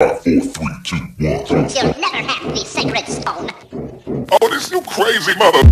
5, 4, 3, 2, 1. You'll never have the sacred stone. Oh, this you crazy mother.